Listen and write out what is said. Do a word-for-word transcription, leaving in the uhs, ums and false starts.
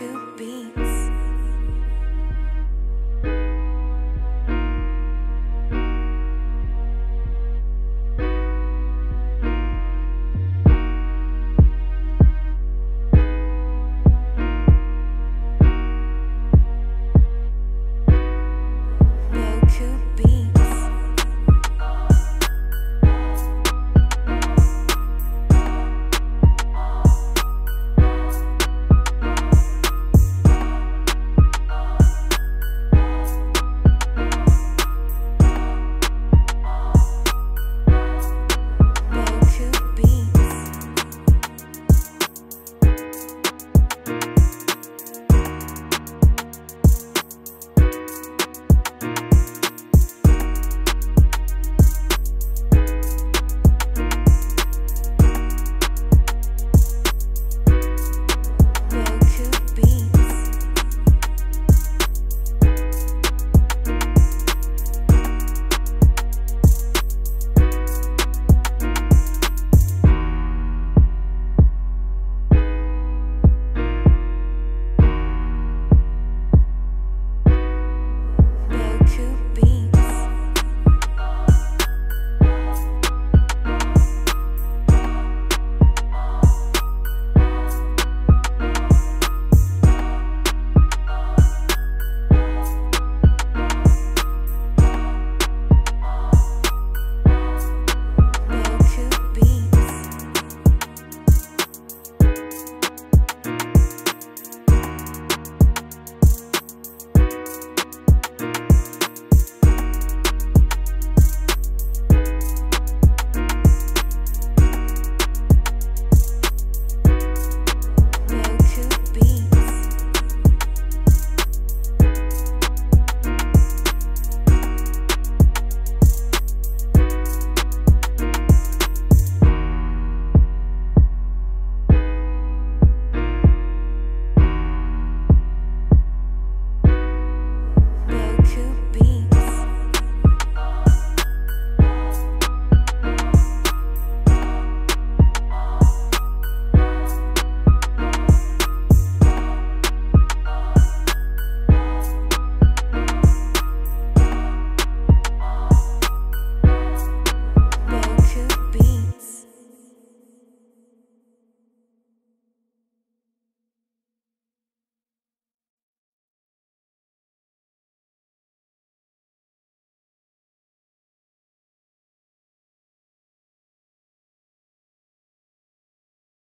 Beaucoup Beatz.